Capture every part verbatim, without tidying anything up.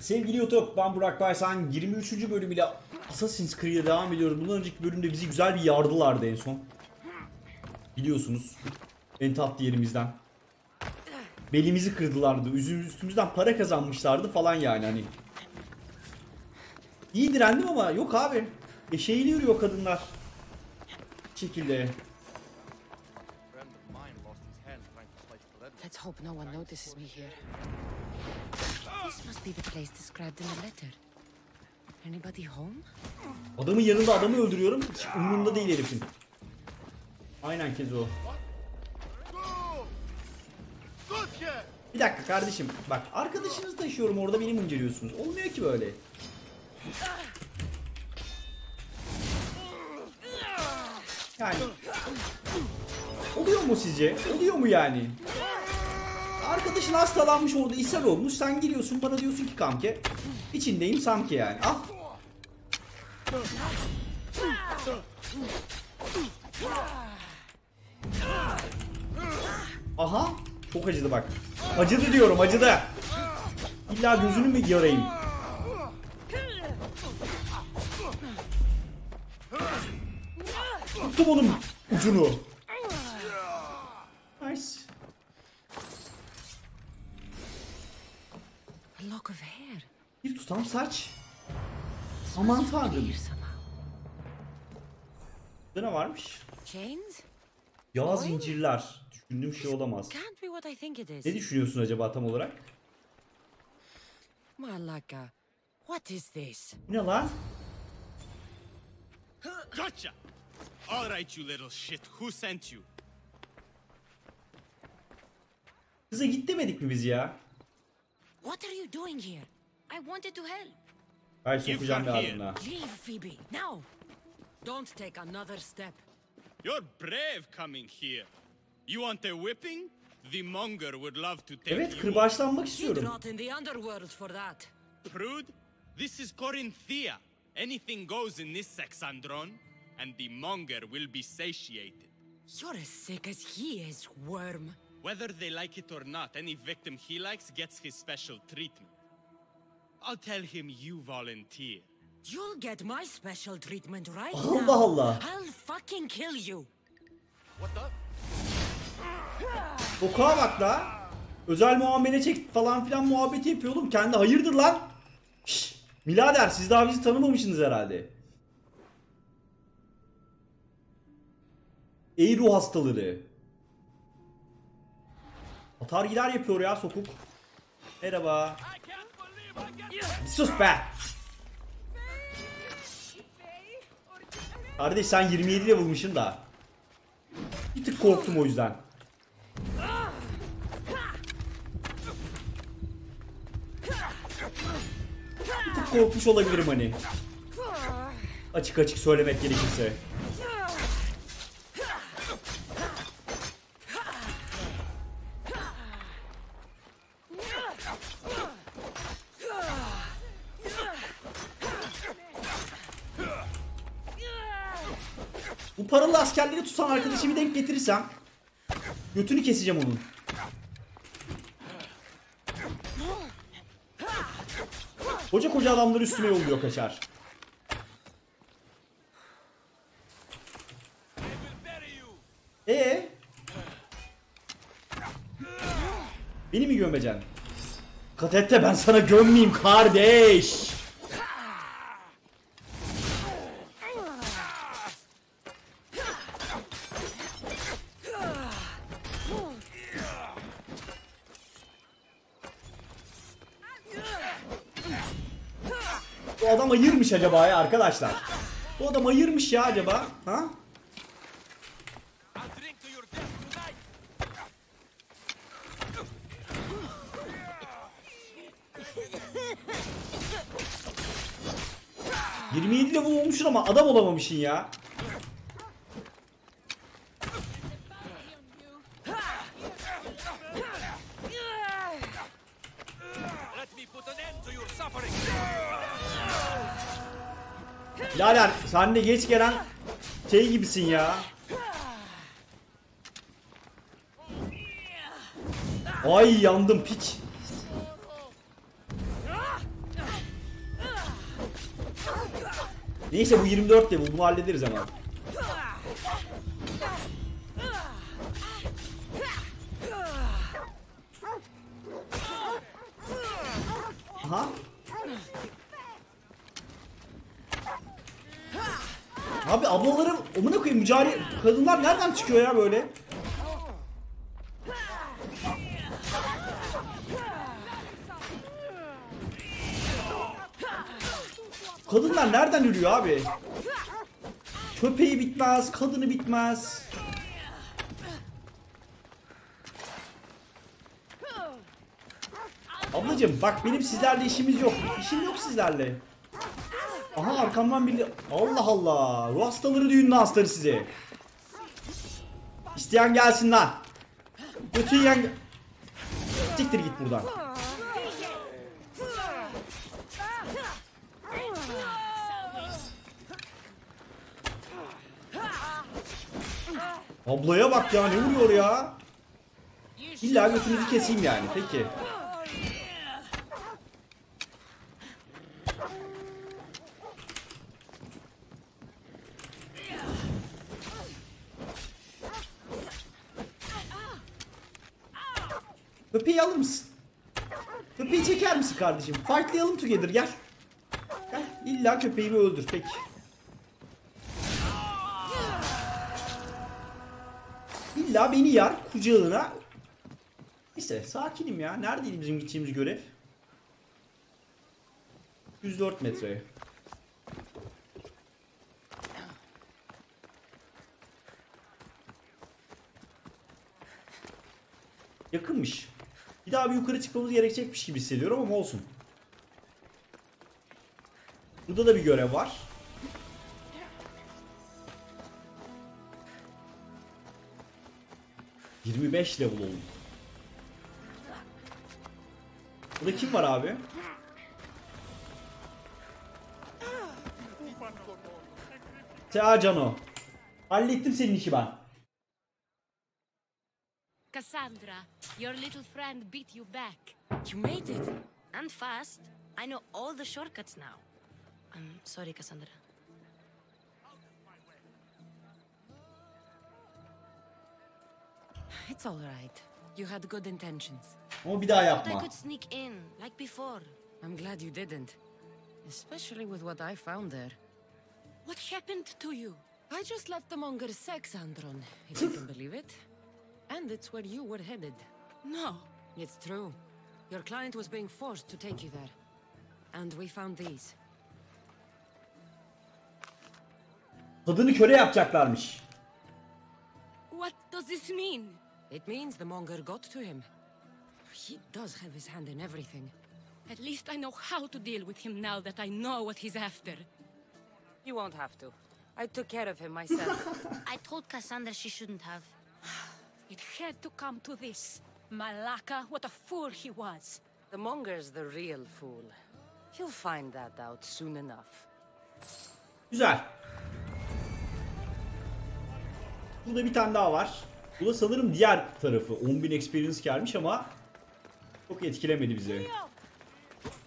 Sevgili YouTube, ben Burak Baysan. yirmi üçüncü bölümüyle Assassin's Creed'e devam ediyoruz. Bundan önceki bölümde bizi güzel bir yardılardı en son. Biliyorsunuz. En tatlı yerimizden. Belimizi kırdılardı. Üstümüzden para kazanmışlardı falan yani hani. İyi direndim ama yok abi. Eşeğiyle yürüyor kadınlar. Bir şekilde. Let's hope no one notices me here. This must be the place described in the letter. Anybody home? Adamın yanında adamı öldürüyorum. Hiç umurumda değil herifin. Aynen Kezo. Bir dakika kardeşim. Bak arkadaşınızı taşıyorum orada benim inceliyorsunuz. Olmuyor ki böyle. Yani. Oluyor mu sizce? Oluyor mu yani? Arkadaşın hastalanmış orada, ishal olmuş. Sen geliyorsun bana diyorsun ki Kamke. İçindeyim Samke yani. Ah. Aha. Çok acıdı bak. Acıdı diyorum, acıdı. İlla gözünü mü yarayayım? Tuttum onun ucunu. Nice. Bir tutam saç. Aman tanrım. Burada ne varmış? Yağ zincirler. Düşündüğüm şey olamaz. Ne düşünüyorsun acaba tam olarak? Malaka. What is this? Ne lan? Gotcha. All right you little shit. Who sent you? Kıza git demedik mi biz ya? What are you doing here? I wanted to help. Ay sokacağım bir adına. Leave Phoebe now. Don't take another step. You're brave coming here. You want a whipping? The monger would love to take you. Evet, kırbaçlanmak istiyorum. Not in the underworld for that. Prude, this is Corinthia. Anything goes in this sexandron, and the monger will be satiated. You're as sick as he is, worm. Whether they like it or not, any victim he likes gets his special treatment. I'll tell him you volunteer. You'll get my special treatment right Allah now. Allah. I'll fucking kill you. What the? Boka bak la. Özel muamele çek falan filan muhabbeti yapıyordum. Kendi hayırdır lan. Şşş. Milader siz daha bizi tanımamışsınız herhalde. Ey ruh hastaları. Atargiler yapıyor ya sokuk. Merhaba. Sus be. Kardeş sen yirmi yedi ile bulmuşsun da. Bir tık korktum o yüzden. Bir tık korkmuş olabilirim hani. Açık açık söylemek gerekirse. Paralı askerleri tutan arkadaşımı denk getirirsem götünü keseceğim onun. Koca koca adamları üstüme yolluyor kaçar. Ee? Beni mi gömeceksin? Katette ben sana gömmeyeyim kardeş. Adam ayırmış acaba ya arkadaşlar. Bu adam ayırmış ya acaba. Ha? yirmi yedi level olmuşsun ama adam olamamışsın ya. Laler sen de geç gelen şey gibisin ya. Ay yandım piç. Neyse bu yirmi dört level, bunu hallederiz hemen. Aha. Abi ablalarım, amına koyayım, mücadele kadınlar nereden çıkıyor ya böyle? Kadınlar nereden yürüyor abi? Köpeği bitmez, kadını bitmez. Ablacım bak, benim sizlerle işimiz yok. İşim yok sizlerle. Aha arkamdan biri... Allah Allah. Ruh hastaları düğününe astarı sizi. İsteyen gelsin lan. Götü yiyen... Siktir git buradan. Ablaya bak ya, ne vuruyor ya. İlla götünüzü keseyim yani, peki. Köpeği alır mısın? Köpeği çeker misin kardeşim? Fightlayalım together, gel. Gel, illa köpeğimi öldür, peki. İlla beni yar kucağına. Neyse sakinim ya. Neredeydi bizim gideceğimiz görev? yüz dört metreye. Yakınmış. Bir daha bir yukarı çıkmamız gerekecekmiş gibi hissediyorum ama olsun. Burada da bir görev var. yirmi beş level oldu. Burada kim var abi? Tarcano. Hallettim senin işi ben. Cassandra, your little friend beat you back. You made it. And fast. I know all the shortcuts now. I'm sorry, Cassandra. It's all right. You had good intentions. Ama bir daha yapma. I could sneak in like before. I'm glad you didn't. Especially with what I found there. What happened to you? I just left the monger's sex andron. If you can believe it. And it's where you were headed. No, it's true. Your client was being forced to take you there. And we found these. Kadını köle yapacaklarmış. What does this mean? It means the monger got to him. He does have his hand in everything. At least I know how to deal with him now that I know what he's after. You won't have to. I took care of him myself. I told Cassandra she shouldn't have. It had to come to this. Malaka, what a fool he was. The monger's the real fool. He'll find that out soon enough. Güzel. Burada bir tane daha var. Bu da sanırım diğer tarafı. on bin experience gelmiş ama çok etkilemedi bizi.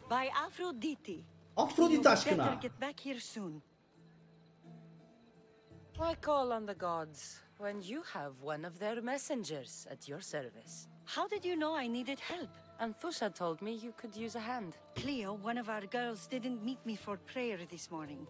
By Aphrodite. Aphrodite aşkına. I call on the gods when you have one of their messengers at your service. How did you know I needed help? Anthusa told me you could use a hand. Cleo, one of our girls, didn't meet me for prayer this morning.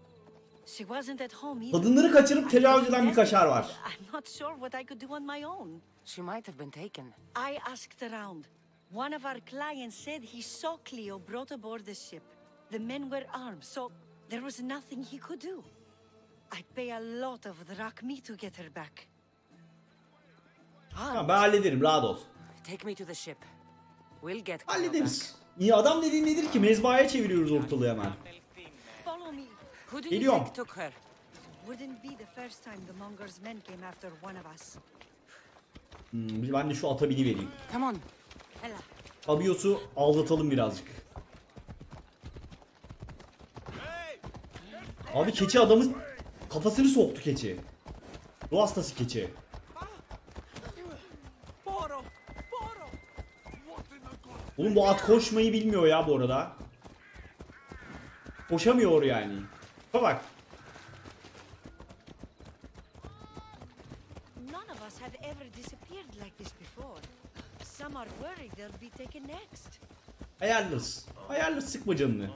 She wasn't at home. Kadınları kaçırıp tecavüz eden bir kaşar var. I'm not sure what I could do on my own. She might have been taken. I asked around. One of our clients said he saw Clio brought aboard the ship. The men were armed, so there was nothing he could do. I'd pay a lot of drachmi to get her back. Tamam, ben hallederim, rahat ol. Take me to the ship. We'll get. Hallederiz. İyi adam dediğin nedir ki? Mezbahaya çeviriyoruz ortalığı hemen. Geliyorum. Hmm, ben de şu ata bini vereyim. Abiyosu aldatalım birazcık. Abi keçi adamın kafasını soktu keçi. Ruh hastası keçi. Oğlum bu at koşmayı bilmiyor ya bu arada. Koşamıyor yani. Bak. Ayarlarız. Ayarlarız, sıkma canını.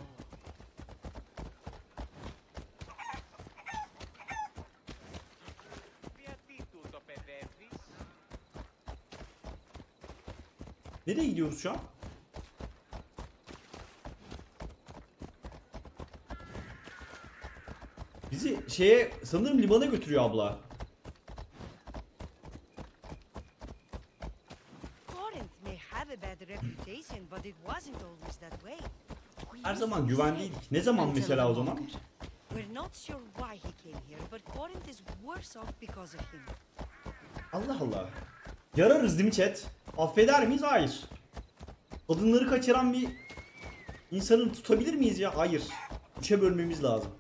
Nereye gidiyoruz şu an? Bizi şeye sanırım limana götürüyor abla. Her zaman güven değil. Ne zaman mesela o zaman? Allah Allah. Yararız değil mi chat? Affeder miyiz? Hayır. Kadınları kaçıran bir insanı tutabilir miyiz ya? Hayır. Üçe bölmemiz lazım.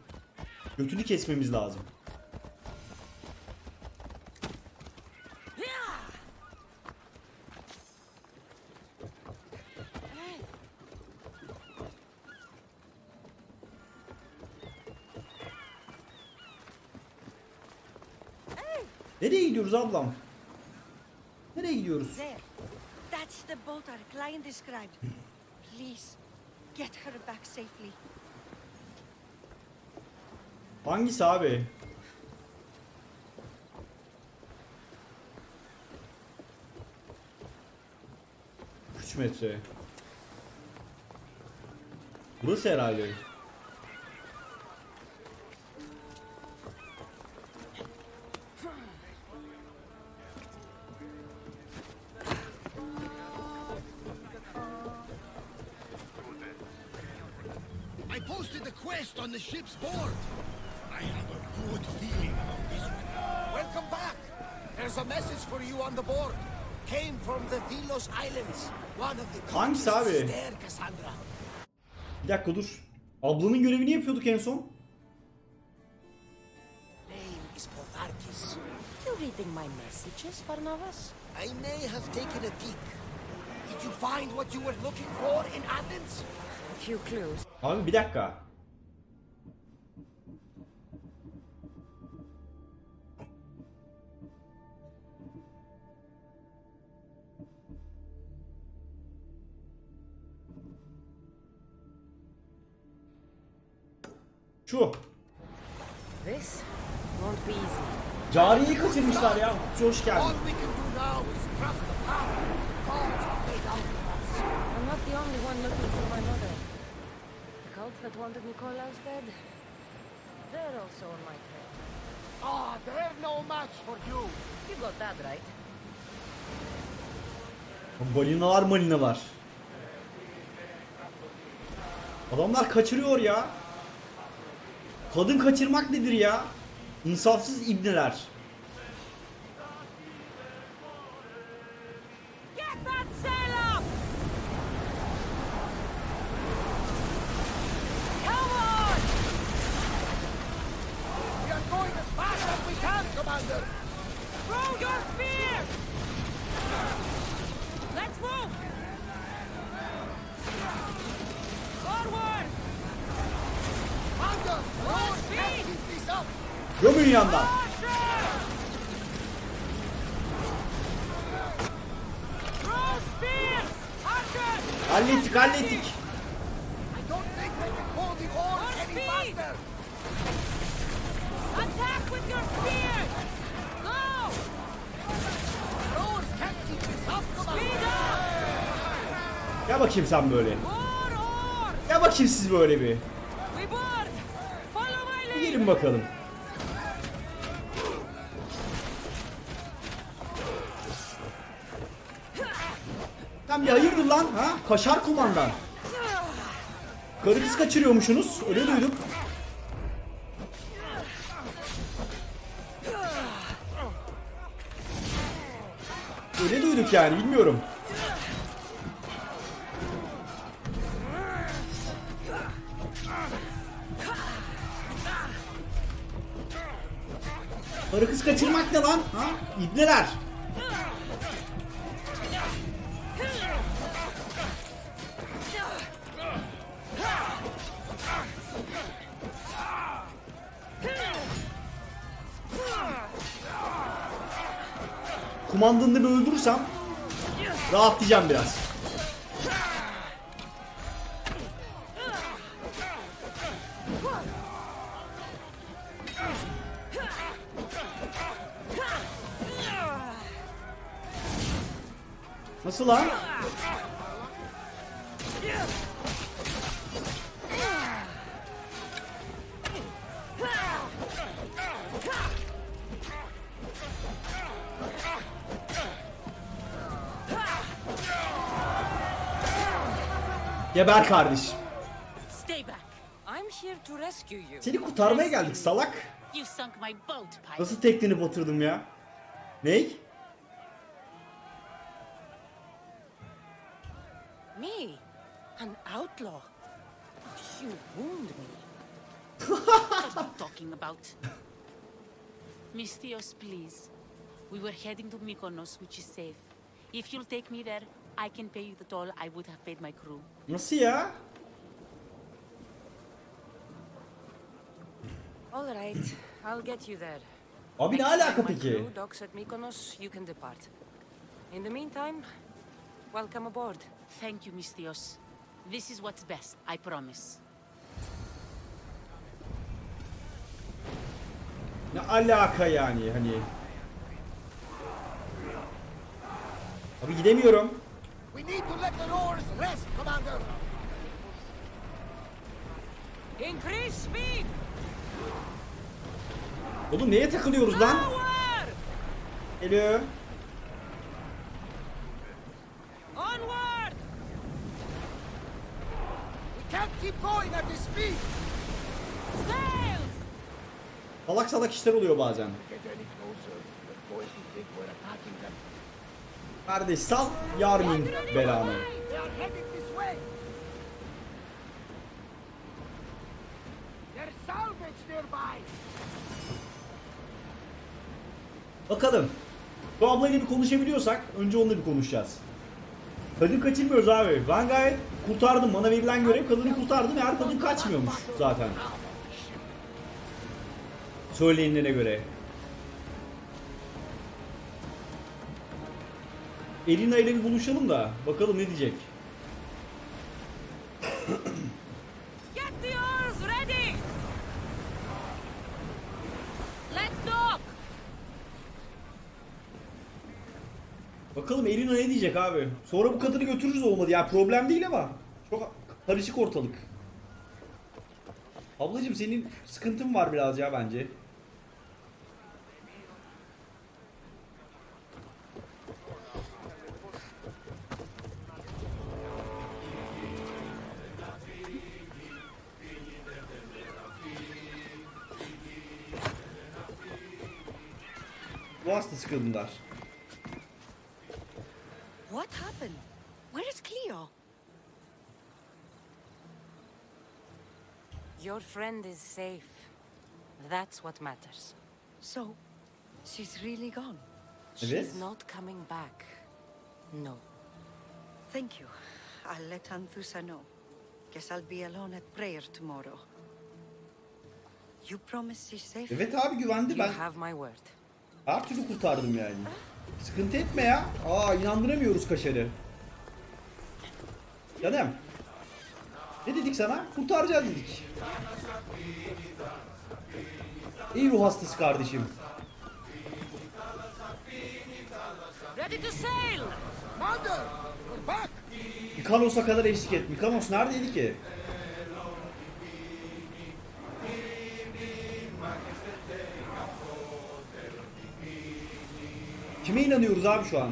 Götünü kesmemiz lazım. Nereye gidiyoruz ablam? Nereye gidiyoruz? That's the boat our client described. Please get her back safely. Hangisi abi? üç metre. Burası herhalde. I posted the quest on the ship's board. I have a good feeling about this one. Welcome back. There's a message for you on the board. Came from the Delos Islands. One of the Hangisi abi? Cassandra. Bir dakika dur. Ablanın görevini yapıyorduk en son. Name is Odarkis. You reading my messages, Barnabas? I may have taken a peek. Did you find what you were looking for in Athens? A few clues. Abi bir dakika. Şu. Cariyi kaçırmışlar ya. Hoş geldin. Balinalar malinalar. Adamlar kaçırıyor ya. Kadın kaçırmak nedir ya? İnsafsız ibneler. Gömün yandan. Hallettik, hallettik. Ya bakayım sen böyle. Ya bakayım siz böyle bir. Gelin bakalım. Ya hayırdır lan ha? Kaşar kumandan. Karı kız kaçırıyormuşsunuz. Öyle duyduk. Öyle duyduk yani, bilmiyorum. Karı kız kaçırmak ne lan? Ha? İbneler. kumandanı bir öldürürsem rahatlayacağım biraz. Nasıl lan? Geber kardeş. Seni kurtarmaya geldik salak. Nasıl tekneni batırdım ya? Ney? Me, an outlaw. You wound me. What are you talking about? Mystios, please. We were heading to Mykonos, which is safe. If you'll take me there, I can pay you the toll I would have paid my crew. Nasıl ya? All right, I'll get you there. Abi ne alaka peki? Docks at Mykonos, you can depart. In the meantime, welcome aboard. Thank you, Mystios. This is what's best, I promise. Ne alaka yani hani? Abi gidemiyorum. We need to let the oars rest, Commander. Increase speed. Oğlum neye takılıyoruz lan? Geliyor. Onward. We can't keep going at this speed. Sail. Salak salak işler oluyor bazen. Kardeş sal yarmin belanı. Bakalım. Bu ablayla bir konuşabiliyorsak önce onunla bir konuşacağız. Kadın kaçırmıyoruz abi. Ben gayet kurtardım. Bana verilen görev kadını kurtardım. Her kadın kaçmıyormuş zaten. Söyleyenlere göre. Elina ile bir buluşalım da bakalım ne diyecek. Get the oars ready. Let's dock. Bakalım Elina ne diyecek abi. Sonra bu kadını götürürüz olmadı ya, problem değil ama çok karışık ortalık. Ablacığım senin sıkıntın var biraz ya bence. Sıkıldılar. What happened? Where is Cleo? Your friend is safe. That's what matters. So, she's really gone. She's not coming back. No. Thank you. I'll let Anthusa know. Guess I'll be alone at prayer tomorrow. You promise she's safe? Evet abi güvendi ben. You have my word. Her türlü kurtardım yani. Sıkıntı etme ya. Aa inandıramıyoruz kaşarı. Canım. Ne dedik sana? Kurtaracağız dedik. İyi ruh hastası kardeşim. Ready to sail. Mother, we're back. Mykonos'a kadar eşlik et. Mykonos neredeydi ki? Kime inanıyoruz abi şu an?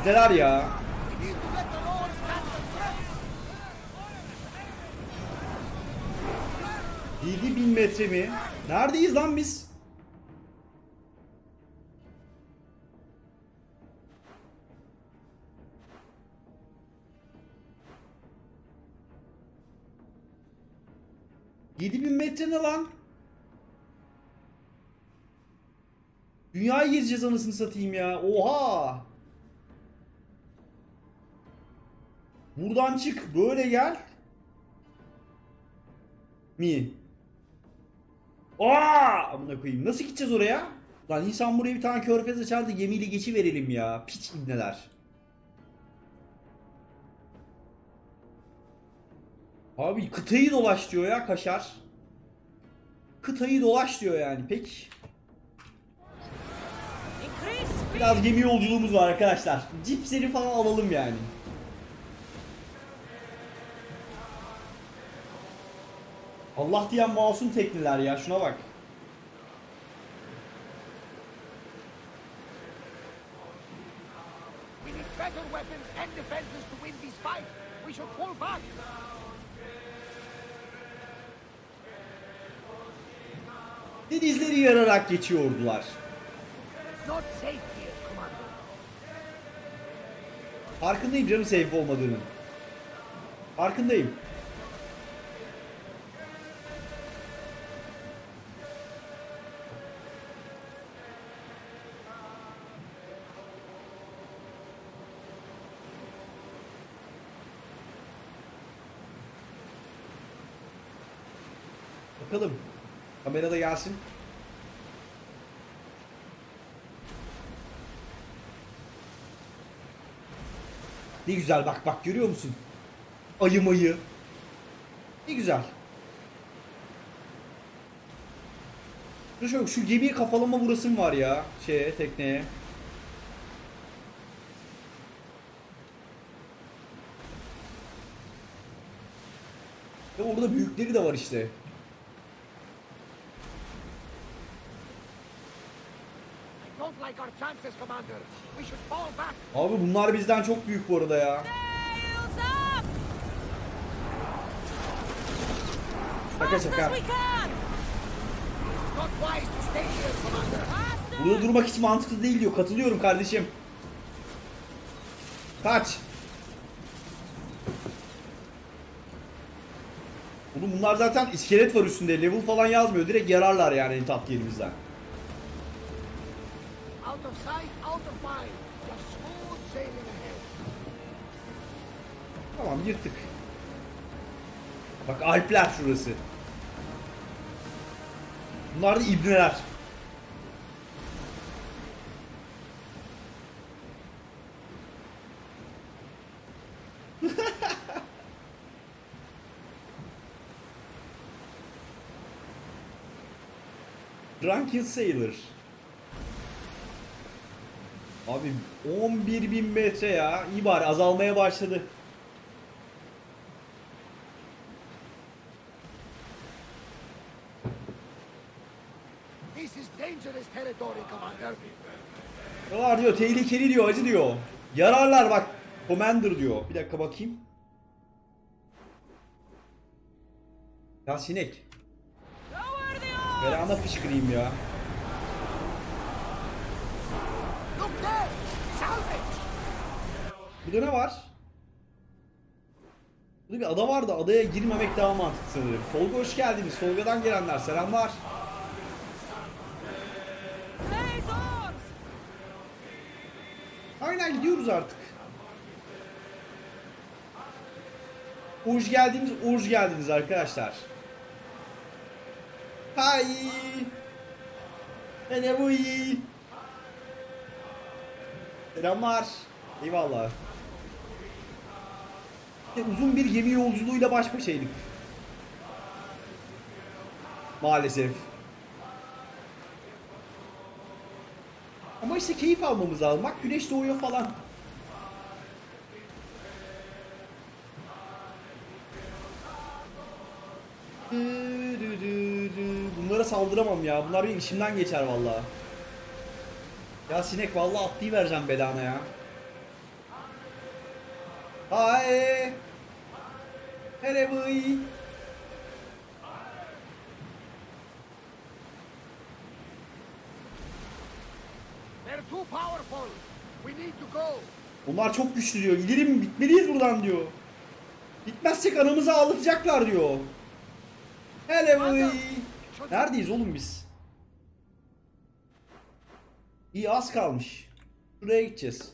Gideler ya. yedi bin metre mi? Neredeyiz lan biz? yedi bin metre ne lan? Dünyayı gezeceğiz anasını satayım ya. Oha! Buradan çık, böyle gel. Mi. Aa! Amına koyayım. Nasıl gideceğiz oraya? Lan insan buraya bir tane körfez açardı, gemiyle geçi verelim ya. Piç ibneler. Abi kıtayı dolaş diyor ya kaşar. Kıtayı dolaş diyor yani. Peki. Biraz gemi yolculuğumuz var arkadaşlar. Cipsleri falan alalım yani. Allah diyen masum tekneler ya, şuna bak. Denizleri yararak geçiyordular. Farkındayım canım safe olmadığının. Farkındayım. Bakalım. Kamera da gelsin. Ne güzel, bak bak görüyor musun? Ayı mayı. Ne güzel. Şu, şu gemiyi kafalama burasım var ya. Şeye, tekneye. Ya orada büyükleri de var işte. Abi bunlar bizden çok büyük bu arada ya. Şaka şaka. Burada durmak hiç mantıklı değil diyor. Katılıyorum kardeşim. Kaç. Oğlum bunlar zaten iskelet var üstünde. Level falan yazmıyor. Direkt yararlar yani en tatlı yerimizden. Tamam, yırttık. Bak Alpler şurası. Bunlar da ibneler. Drunken Sailor. Abi on bir bin metre ya. İyi bari azalmaya başladı. Yarar diyor, tehlikeli diyor, acı diyor. Yararlar bak. Commander diyor. Bir dakika bakayım. Ya sinek. Belana fışkırayım ya. Burada ne var? Burada bir ada var da adaya girmemek daha mantıklı sanırım. Solga hoş geldiniz. Solgadan gelenler selamlar. Aynen gidiyoruz artık. Hoş geldiniz, hoş geldiniz arkadaşlar. Hay! Ne bu iyi? Selamlar. Eyvallah. Uzun bir gemi yolculuğuyla baş başaydık. Maalesef. Ama işte keyif almamız lazım. Bak güneş doğuyor falan. Bunlara saldıramam ya. Bunlar benim işimden geçer vallahi. Ya sinek vallahi atlayıvereceğim belana ya. Ay. Hele buy. Bunlar çok güçlü diyor. Gidelim, bitmeliyiz buradan diyor. Gitmezsek anamızı ağlatacaklar diyor. Hele buy. Neredeyiz oğlum biz? İyi az kalmış. Şuraya gideceğiz.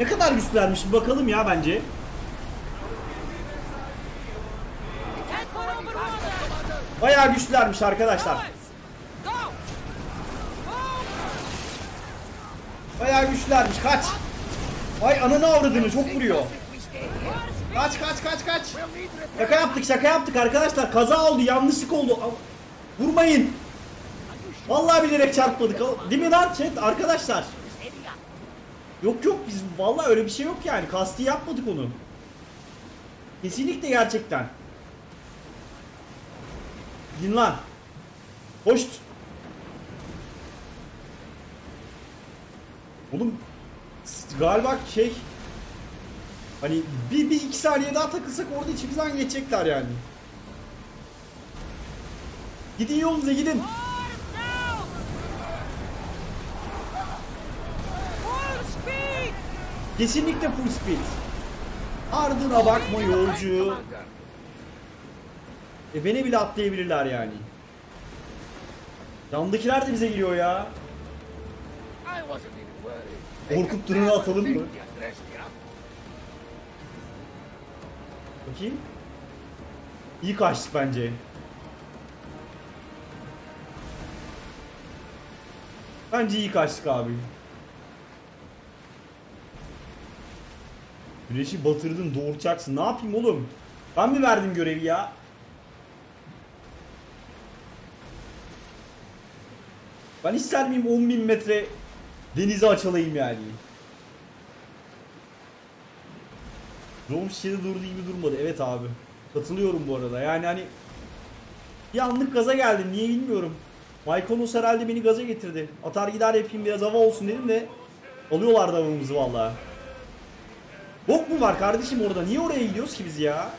Ne kadar güçlenmiş bakalım ya bence. Bayağı güçlenmiş arkadaşlar. Bayağı güçlenmiş. Kaç. Ay ananı avradını, çok vuruyor. Kaç kaç kaç kaç. Şaka yaptık şaka yaptık arkadaşlar. Kaza oldu, yanlışlık oldu. Vurmayın. Vallahi bilerek çarpmadık. Değil mi lan chat arkadaşlar? Yok yok, biz vallahi öyle bir şey yok yani. Kasti yapmadık onu. Kesinlikle gerçekten. Gidin lan. Hoşt. Oğlum galiba şey, hani bir, bir iki saniye daha takılsak orada içimizden geçecekler yani. Gidin yolunuza gidin. Kesinlikle full speed. Ardına bakma yolcu. E beni bile atlayabilirler yani. Yandakiler de bize giriyor ya. Korkup turuna atalım mı? Bakayım. İyi kaçtık bence. Bence iyi kaçtık abi. Güneşi batırdın, doğuracaksın. Ne yapayım oğlum? Ben mi verdim görevi ya? Ben hiç sermeyeyim on bin metre denize açılayım yani. Rome şişede durduğu gibi durmadı. Evet abi. Katılıyorum bu arada. Yani hani bir anlık gaza geldim. Niye bilmiyorum. Mykonos herhalde beni gaza getirdi. Atar gider yapayım, biraz hava olsun dedim de alıyorlardı havamızı vallahi. Bok mu var kardeşim orada? Niye oraya gidiyoruz ki biz ya?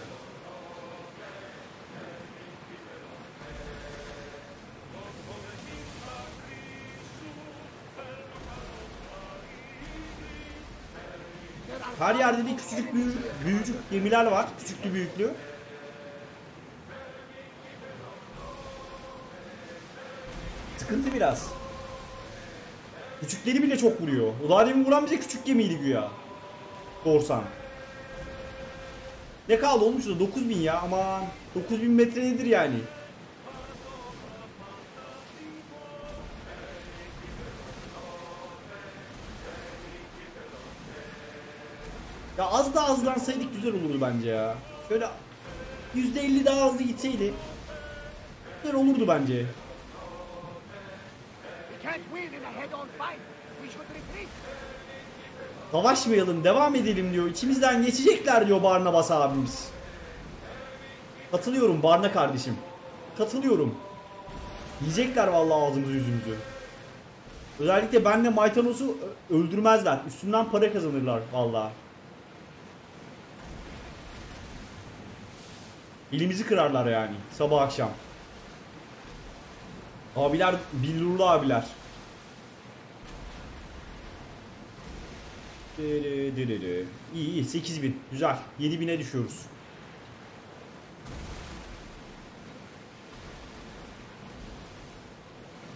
Her yerde bir küçücük büyü, büyücük gemiler var. Küçüklü büyüklü. Sıkıntı biraz. Küçükleri bile çok vuruyor. O daha demin vuran bize küçük gemiydi güya. Korsan. Ne kaldı olmuş da dokuz bin ya, aman. dokuz bin metre nedir yani? Ya az daha hızlansaydık güzel olurdu bence ya. Şöyle yüzde elli daha hızlı gitseydi güzel olurdu bence. Savaşmayalım, devam edelim diyor. İçimizden geçecekler diyor Barnabas abimiz. Katılıyorum Barna kardeşim. Katılıyorum. Yiyecekler vallahi ağzımızı yüzümüzü. Özellikle benle Maytanos'u öldürmezler. Üstünden para kazanırlar vallahi. Elimizi kırarlar yani sabah akşam. Abiler, billurlu abiler. İyi iyi, sekiz bin güzel, yedi bine düşüyoruz.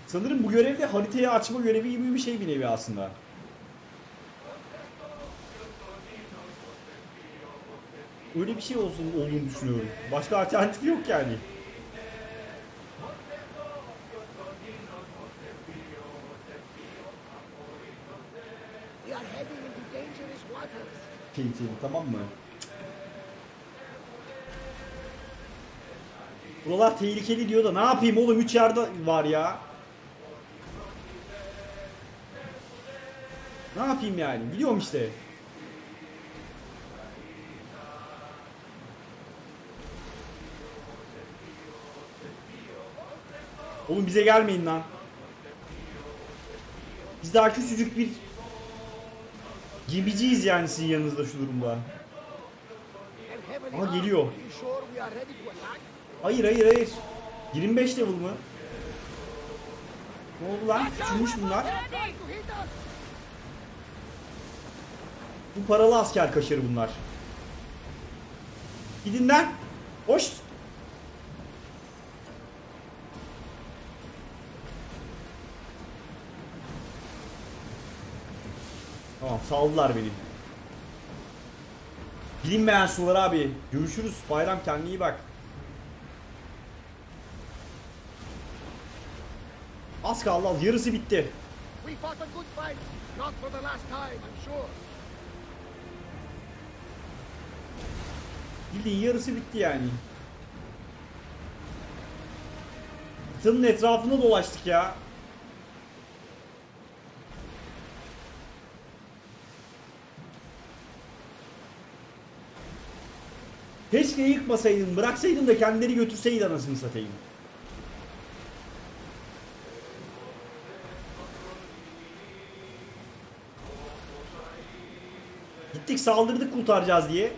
Sanırım bu görevde haritayı açma görevi gibi bir şey bir nevi aslında. Öyle bir şey olsun olduğunu düşünüyorum. Başka alternatif yok yani. Tamam mı? Buralar tehlikeli diyor da ne yapayım oğlum, üç yerde var ya. Ne yapayım yani, biliyorum işte. Oğlum bize gelmeyin lan. Biz daha küçücük bir gemiciyiz yani sizin yanınızda şu durumda. Aha geliyor. Hayır hayır hayır. yirmi beş level mı? Ne oldu lan? Küçülmüş bunlar. Bu paralı asker kaşarı bunlar. Gidin lan. Hoş. Tamam, saldılar beni. Bilinmeyen sular abi. Görüşürüz. Bayram, kendine iyi bak. Az kaldı, az. Yarısı bitti. Bildiğin yarısı bitti yani. Tının etrafında dolaştık ya. Keşke yıkmasaydım, bıraksaydım da kendileri götürseydi anasını satayım. Gittik saldırdık kurtaracağız diye.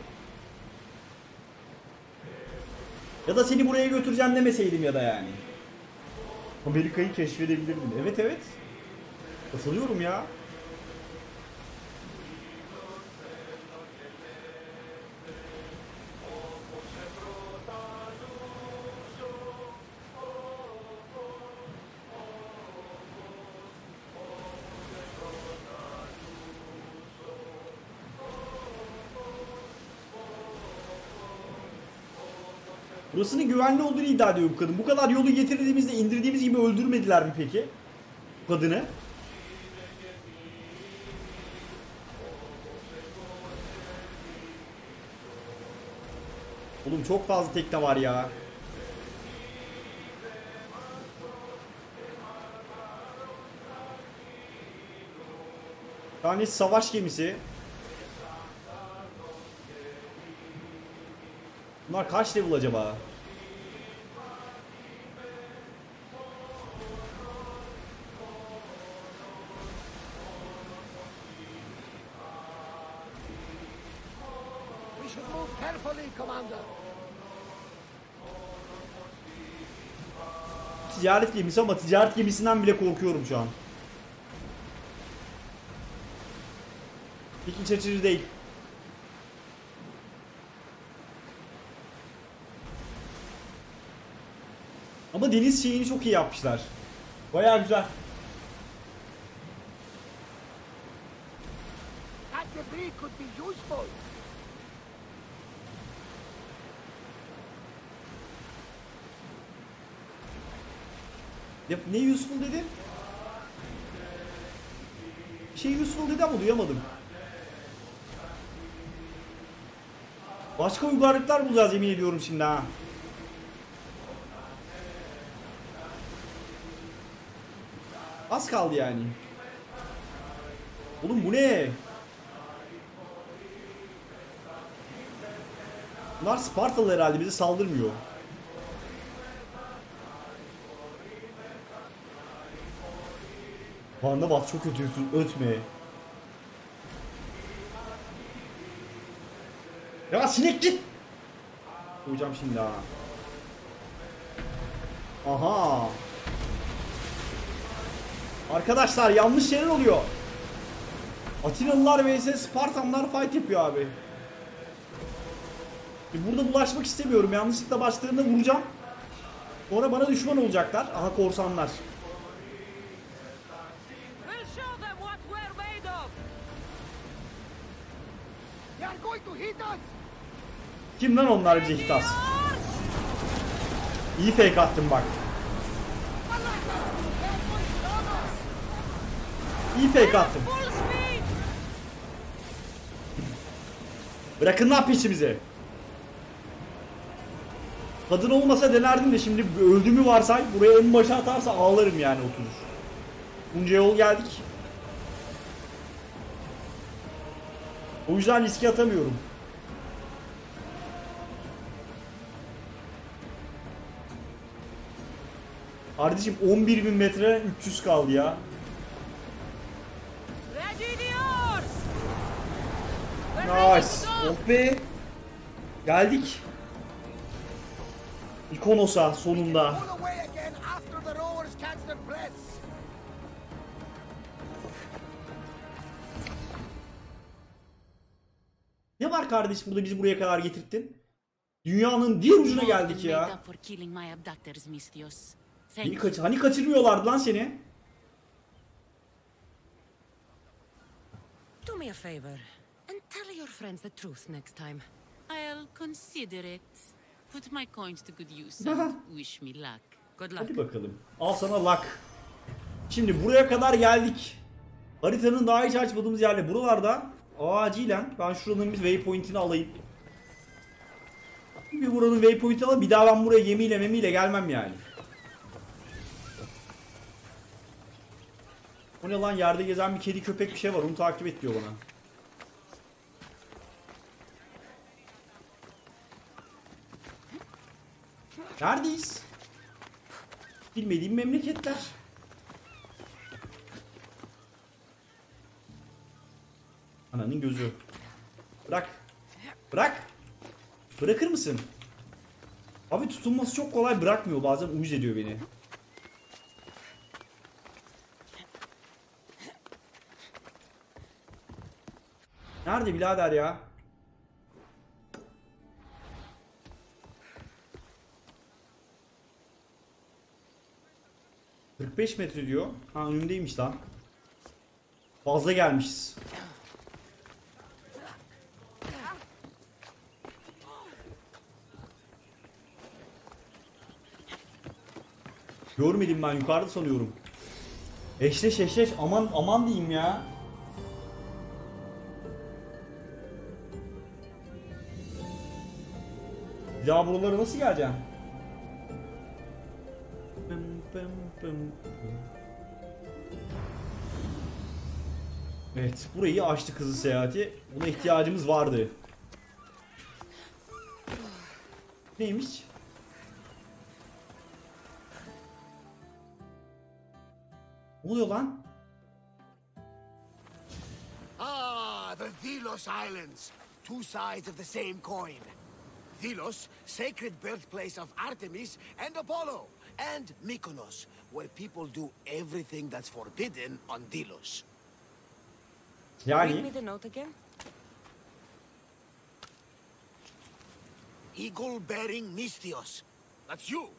Ya da seni buraya götüreceğim demeseydim ya da yani. Amerika'yı keşfedebilirdim. Evet evet. Asılıyorum ya. Burasının güvenli olduğunu iddia ediyor bu kadın. Bu kadar yolu getirdiğimizde indirdiğimiz gibi öldürmediler mi peki bu kadını? Oğlum çok fazla tekne var ya. Bir tanesi savaş gemisi. Bunlar kaç level acaba? Ticaret gemisi ama ticaret gemisinden bile korkuyorum şu an. İkinci açıcı değil. Ama deniz şeyini çok iyi yapmışlar. Bayağı güzel. Ya, ne useful dedi? Bir şey useful dedi ama duyamadım. Başka uygarlıklar bulacağız yemin ediyorum şimdi ha. Az kaldı yani. Oğlum bu ne? Bunlar Spartalı herhalde, bize saldırmıyor. Barnabas çok ötüyorsun, ötme. Ya sinek git. Koyacağım şimdi ha. Aha. Arkadaşlar yanlış şeyler oluyor. Atinalılar vs Spartanlar fight yapıyor abi. E burada bulaşmak istemiyorum. Yanlışlıkla başlarında vuracağım. Sonra bana düşman olacaklar. Aha korsanlar. Kim lan onlar bize hitas? İyi fake attım bak. İyi fake attım. Bırakın lan peşimizi. Kadın olmasa denerdim de şimdi öldüğümü varsay, buraya en başa atarsa ağlarım yani, oturur. Bunca yol geldik. O yüzden riske atamıyorum. Kardeşim on bir bin metre üç yüz kaldı ya. Nice. Oh be. Geldik. Mykonos'a sonunda. Ne var kardeşim burada bizi buraya kadar getirdin? Dünyanın diğer ucuna geldik ya. Beni kaç hani kaçırmıyorlardı lan seni? Do me a favor. And tell your friends the truth next time. I'll consider it. Put my coins to good use and wish me luck. Good luck. Hadi bakalım. Al sana luck. Şimdi buraya kadar geldik. Haritanın daha hiç açmadığımız yerle buralarda acilen ben şuranın bir waypoint'ini alayım. Bir buranın waypoint'i alayım. Bir daha ben buraya gemiyle memiyle gelmem yani. O ne lan, yerde gezen bir kedi köpek bir şey var, onu takip et diyor bana. Neredeyiz? Bilmediğim memleketler. Ananın gözü. Bırak. Bırak. Bırakır mısın? Abi tutulması çok kolay, bırakmıyor. Bazen uyuz ediyor beni. Nerede birader ya? kırk beş metre diyor. Ha, önümdeymiş lan. Fazla gelmişiz. Görmedim ben, yukarıda sanıyorum. Eşleş eşleş, aman aman diyeyim ya. Bir daha buralara nasıl geleceğim? Evet, burayı açtı kızı seyahati. Buna ihtiyacımız vardı. Neymiş? Ne oluyor lan? Ah, the Delos Islands, two sides of the same coin. Delos, sacred birthplace of Artemis and Apollo, and Mykonos, where people do everything that's forbidden on Delos. Yani. Read me the note again. Eagle-bearing Mystios, that's you.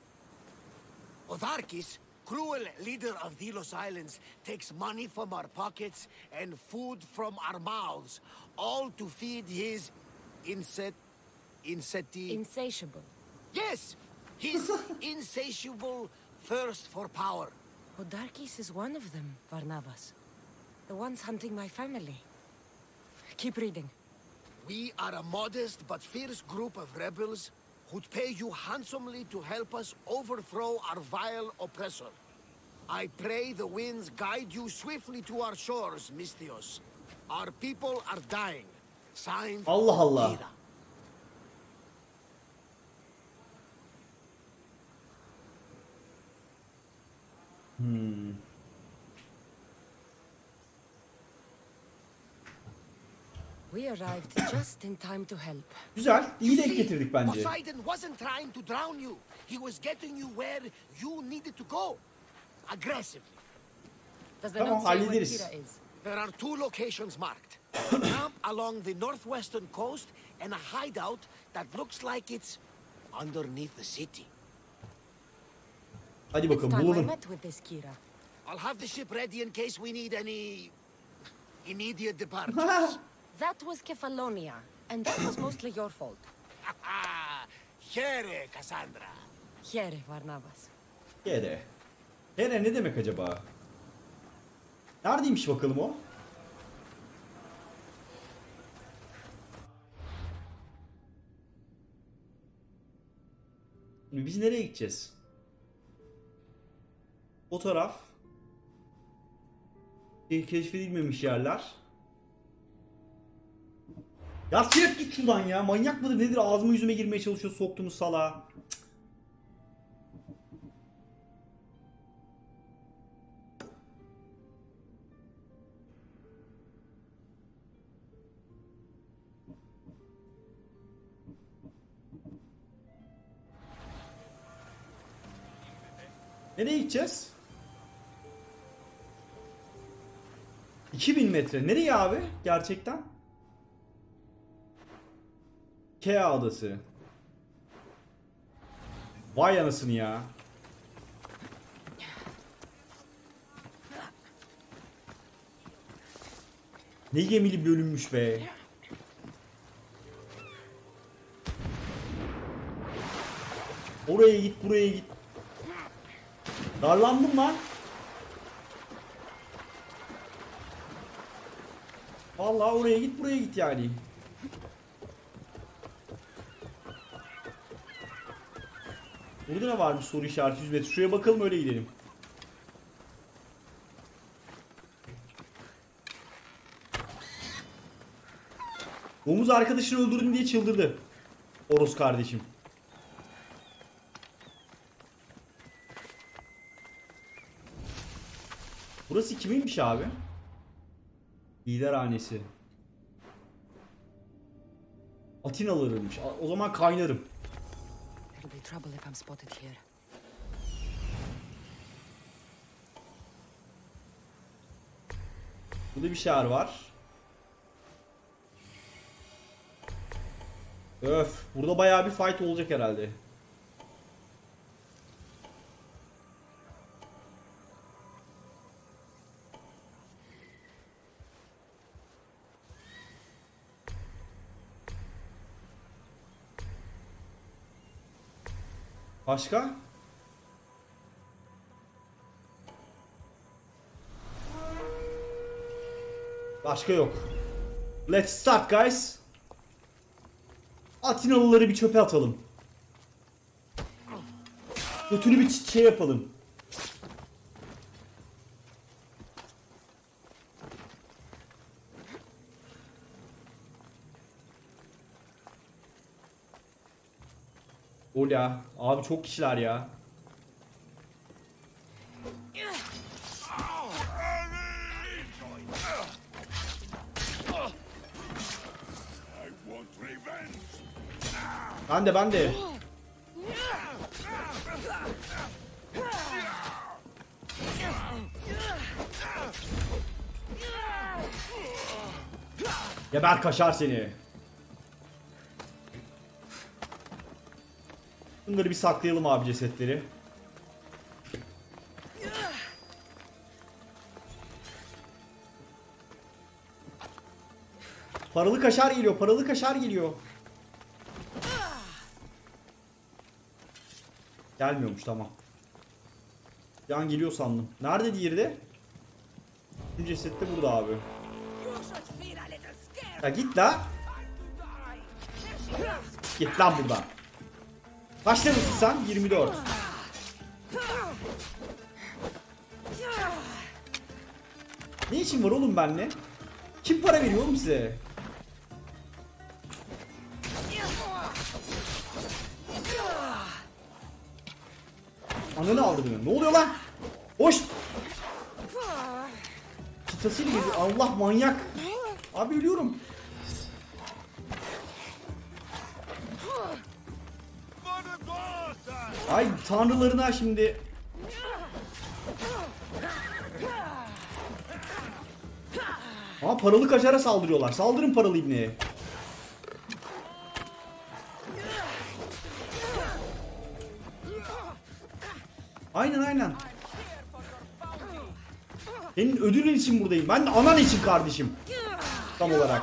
Odarkis, cruel leader of Delos Islands, takes money from our pockets and food from our mouths, all to feed his insect. Insati... Insatiable. Yes! His insatiable thirst for power. Odarkis is one of them, Barnabas. The ones hunting my family. Keep reading. We are a modest but fierce group of rebels who'd pay you handsomely to help us overthrow our vile oppressor. I pray the winds guide you swiftly to our shores, Mystios. Our people are dying. Signed... Allah Allah. Hmm. We arrived just in time to help. Güzel, iyi denk getirdik bence. Poseidon wasn't trying to drown you. He was getting you where you needed to go. Aggressively. Tamam, hallederiz. There are two locations marked. Camp along the northwestern coast and a hideout that looks like it's underneath the city. Hadi bakalım, bulalım. I'll have the ship ready in case we need any immediate departures. That was Kefalonia, and that was mostly your fault. Here, Cassandra. Here, Barnabas. Here. Here ne demek acaba? Neredeymiş bakalım o? Şimdi biz nereye gideceğiz? Fotoğraf, keşfedilmemiş yerler. Ya çirep git şuradan ya, manyak mıdır nedir, ağzıma yüzüme girmeye çalışıyor soktuğumuz salağa. Nereye gideceğiz? iki bin metre. Nereye abi? Gerçekten? Kea adası. Vay anasını ya. Ne gemili bölünmüş be. Oraya git, buraya git. Darlandım lan. Vallahi oraya git, buraya git yani. Burada ne varmış soru işareti yüz metre? Şuraya bakalım öyle gidelim. Domuz arkadaşını öldürdün diye çıldırdı. Oros kardeşim. Burası kiminmiş abi? Liderhanesi. Atinalılarmış. O zaman kaynarım. Burada bir şehir var. Öf, burada bayağı bir fight olacak herhalde. Başka? Başka yok. Let's start guys. Atinalıları bir çöpe atalım. Götünü bir şey yapalım. Ola. Abi çok kişiler ya. Ben de ben de. Geber kaşar seni. Bunları bir saklayalım abi, cesetleri. Paralı kaşar geliyor, paralı kaşar geliyor. Gelmiyormuş, tamam. Yan geliyor sandım. Nerede diğeri de? Üçüncü ceset de burada abi. Ya git la. Git lan buradan. Kaçta mısın sen? yirmi dört. Ne için var oğlum benimle? Kim para veriyor oğlum size? Ananı aldı benim. Ne oluyor lan? Hoş. Çıtasıyla geliyor. Allah manyak. Abi ölüyorum. Ay tanrılarına şimdi. Aa, paralı kaşara saldırıyorlar. Saldırın paralı ibneye. Aynen aynen. Senin ödülün için buradayım. Ben de anan için kardeşim. Tam olarak.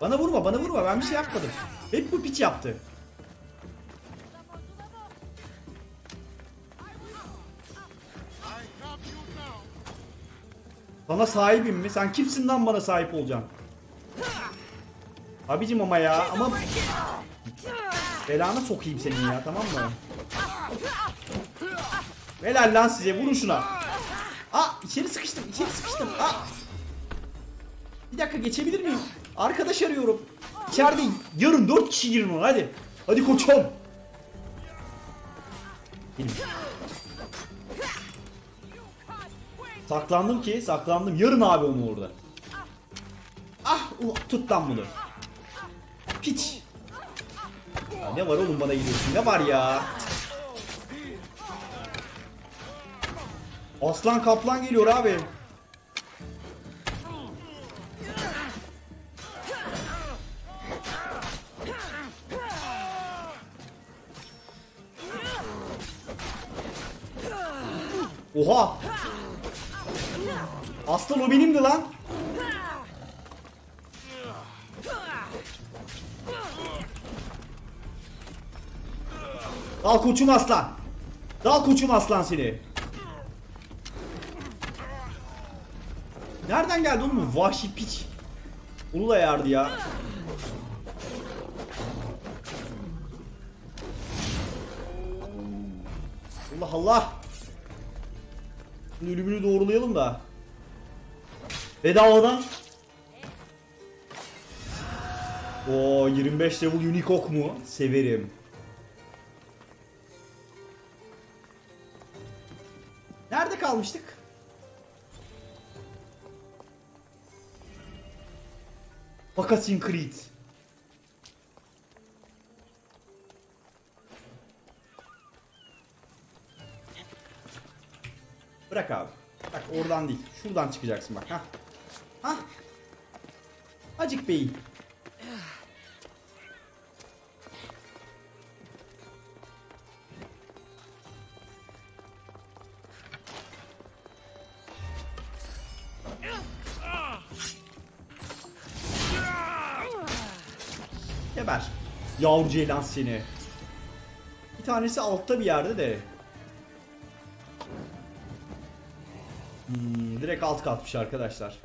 Bana vurma, bana vurma. Ben bir şey yapmadım. Hep bu piç yaptı. Bana sahibim mi? Sen kimsin lan bana sahip olacaksın? Abicim ama ya, ama belanı sokayım senin ya, tamam mı? Helal lan size, vurun şuna. Aa, içeri sıkıştım, içeri sıkıştım. Aa. Bir dakika, geçebilir miyim? Arkadaş arıyorum. İçeride yarın dört kişi girin ona, hadi. Hadi koçum. Benim. Saklandım ki, saklandım. Yarın abi onu orada. Ah, tut lan bunu. Piç. Ya ne var oğlum bana gidiyorsun? Ne var ya? Aslan kaplan geliyor abi. Oha. Aslan o benimdi lan. Dal koçum aslan. Dal koçum aslan seni. Nereden geldi oğlum bu vahşi piç? Onu da yardı ya. Allah Allah. Şimdi ölümünü doğrulayalım da. Bedavadan. Oo, yirmi beş level Unikok mu? Severim. Nerede kalmıştık? Assassin's Creed. Bırak abi. Bak oradan değil. Şuradan çıkacaksın bak. Hah. Hah. Acık bey. Geber. Yavru ceylan seni. Bir tanesi altta bir yerde de. Hmm, direkt alt katmış arkadaşlar.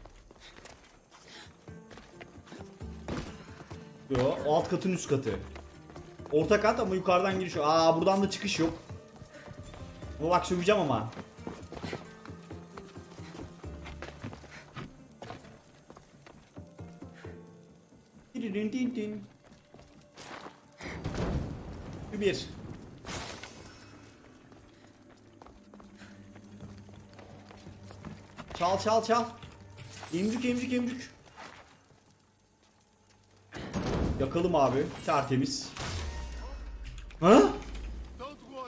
Yo, alt katın üst katı. Orta kat ama yukarıdan giriş yok. Aa, buradan da çıkış yok. Ama bak söveceğim ama. Bir. Çal çal çal. Emcük emcük emcük. Yakalım abi. Tertemiz. Ha?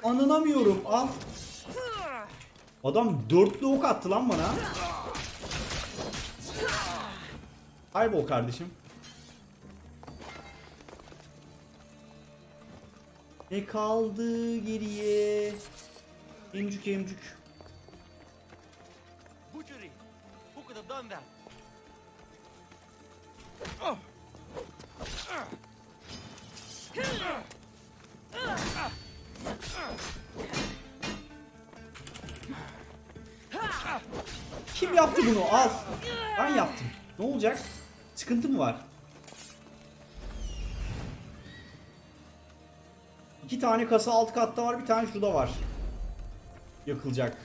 Anlamıyorum. Al. Adam dörtlü ok attı lan bana. Kaybol kardeşim. Ne kaldı geriye? Emcük emcük. Kim yaptı bunu? Az. Ben yaptım. Ne olacak? Sıkıntı mı var? İki tane kasa alt katta var, bir tane şurada var. Yakılacak.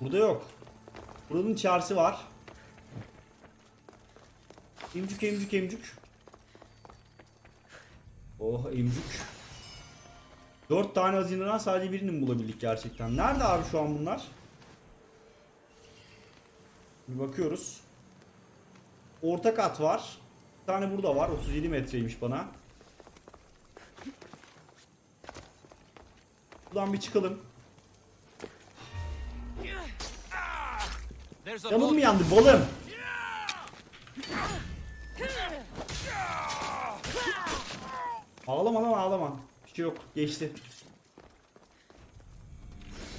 Burada yok. Buranın çaresi var. Emcük emcük emcük. Oh emcük. Dört tane hazineden sadece birini mi bulabildik gerçekten? Nerede abi şu an bunlar? Bir bakıyoruz. Orta kat var. Bir tane burada var. otuz yedi metreymiş bana. Buradan bir çıkalım. Canım mı yandı balım? Ağlama lan ağlama. Bir şey yok. Geçti.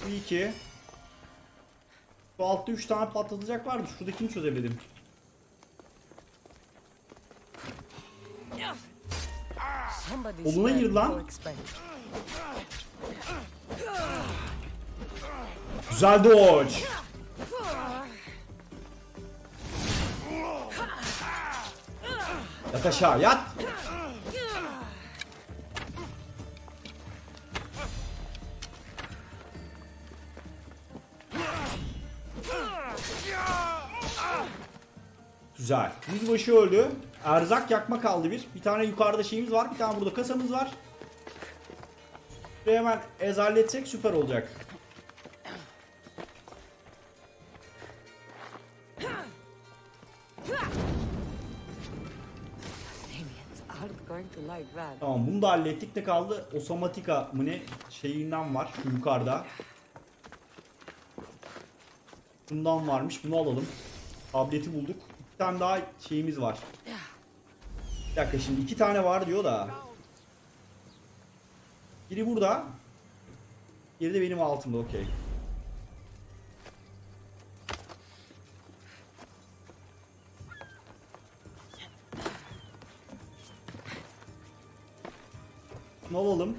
İyi ki. Şu altta üç tane patlatacak vardı. Şuradakini çözebildim. Onunla girdi lan. Güzel dodge. Yat aşağı yat. Güzel. Yüzbaşı öldü. Erzak yakma kaldı bir. Bir tane yukarıda şeyimiz var. Bir tane burada kasamız var. Ve hemen ezalletsek süper olacak. Tamam bunu da hallettik de kaldı. Osamatika mı ne şeyinden var şu yukarıda. Bundan varmış. Bunu alalım. Tableti bulduk. Bir tane daha şeyimiz var. Bir dakika şimdi iki tane var diyor da. Biri burada. Yeri de benim altımda, okey. Ne olalım?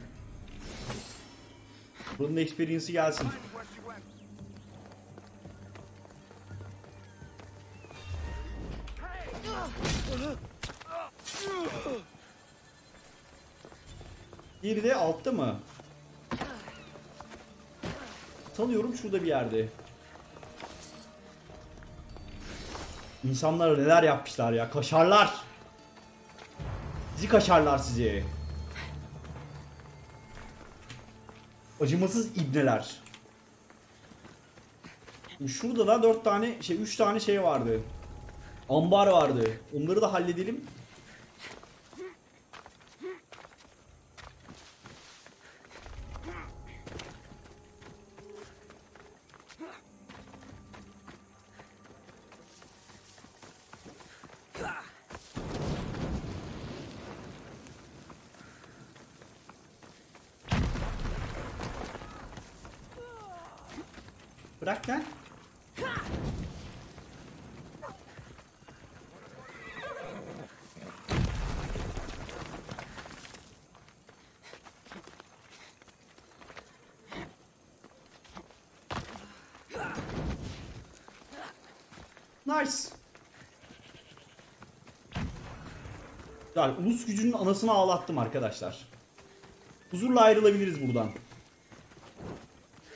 Bunun experience'i gelsin. Diğeri de altta mı? Sanıyorum şurada bir yerde. İnsanlara neler yapmışlar ya. Kaşarlar. Bizi kaşarlar sizi. Acımasız ibneler. Şurada da dört tane şey, üç tane şey vardı. Ambar vardı. Onları da halledelim. Bırak lan. Nice. Yani ulus gücünün anasını ağlattım arkadaşlar. Huzurla ayrılabiliriz buradan.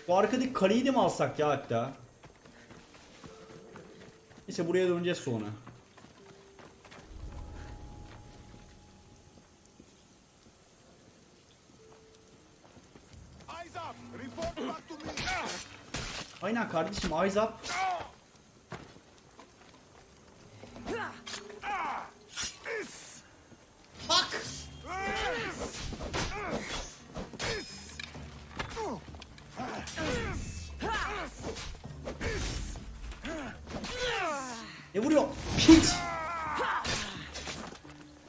Bu arkadaki kaleyi de mi alsak ya hatta? Neyse buraya döneceğiz sonra. Aynen kardeşim, eyes up. Bak! Ne vuruyorsun? Piç!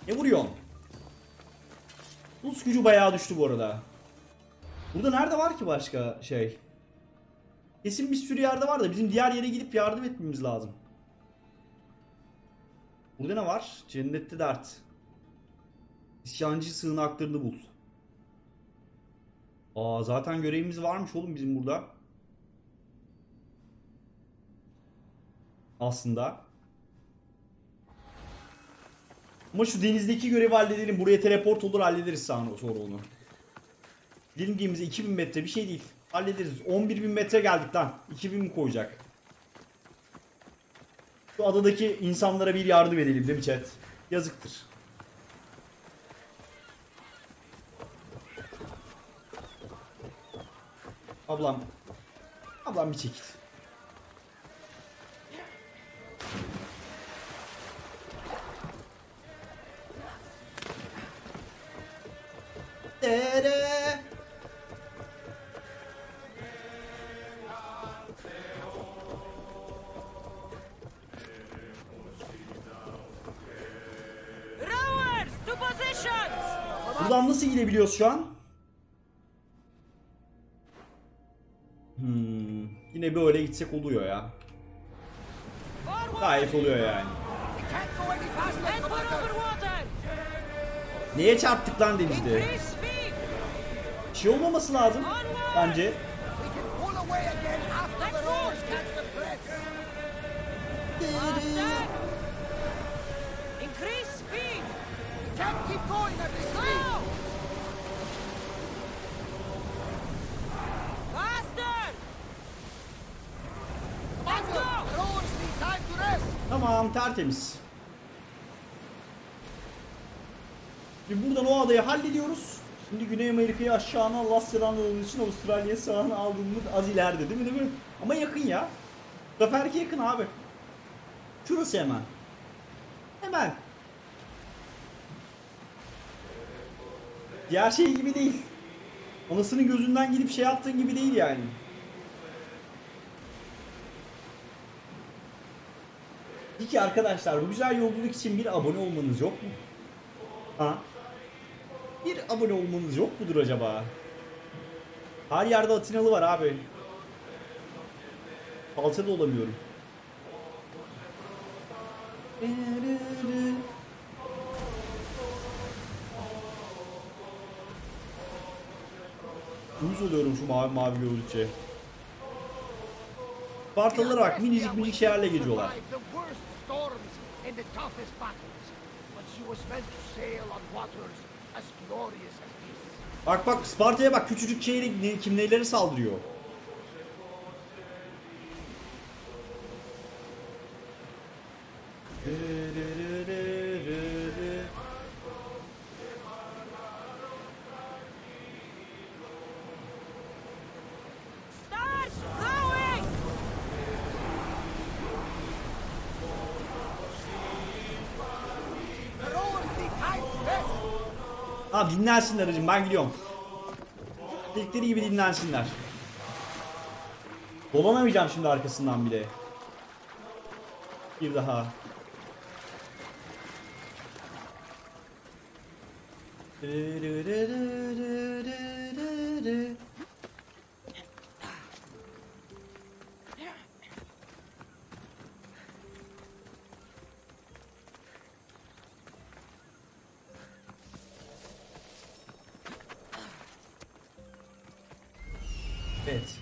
Ne vuruyorsun? Ulus gücü bayağı düştü bu arada. Burada nerede var ki başka şey? Kesin bir sürü yerde var da bizim diğer yere gidip yardım etmemiz lazım. Burada ne var? Cennette dert. İsyancı sığınaklarını bul. Aa, zaten görevimiz varmış oğlum bizim burada. Aslında. Ama şu denizdeki görevi halledelim. Buraya teleport olur, hallederiz sonra, sonra onu. Dilim gemimize iki bin metre bir şey değil. Hallederiz. on bir bin metre geldik lan. iki bin mi koyacak? Şu adadaki insanlara bir yardım edelim değil mi chat? Yazıktır. Ablam. Ablam bir çekil. Dere. Buradan nasıl gidebiliyoruz şu an? Yine böyle gitsek oluyor ya. Gayet oluyor yani. Neye çarptık lan denizde? Bir şey olmaması lazım bence. Tamam, tertemiz. Şimdi buradan o adayı hallediyoruz. Şimdi Güney Amerika'yı aşağına, Las Zelanda'nın için Avustralya'ya sağına aldığımız az ileride değil mi değil mi? Ama yakın ya. Zafer'e yakın abi. Şurası hemen. Hemen. Diğer şey gibi değil. Anasının gözünden gidip şey yaptığın gibi değil yani. Peki arkadaşlar, bu güzel yolculuk için bir abone olmanız yok mu? Ha? Bir abone olmanız yok mudur acaba? Her yerde Atinalı var abi. Alçada olamıyorum. Uyuz oluyorum şu mavi mavi gözlükçe. Spartalılar bak minicik minicik şehirle geliyorlar. Bak bak Sparta'ya bak, küçücük şehri kim neyleri saldırıyor. Abi dinlensinler hacım, ben gidiyorum. Dedikleri gibi dinlensinler. Dolanamayacağım şimdi arkasından bile. Bir daha. Evet.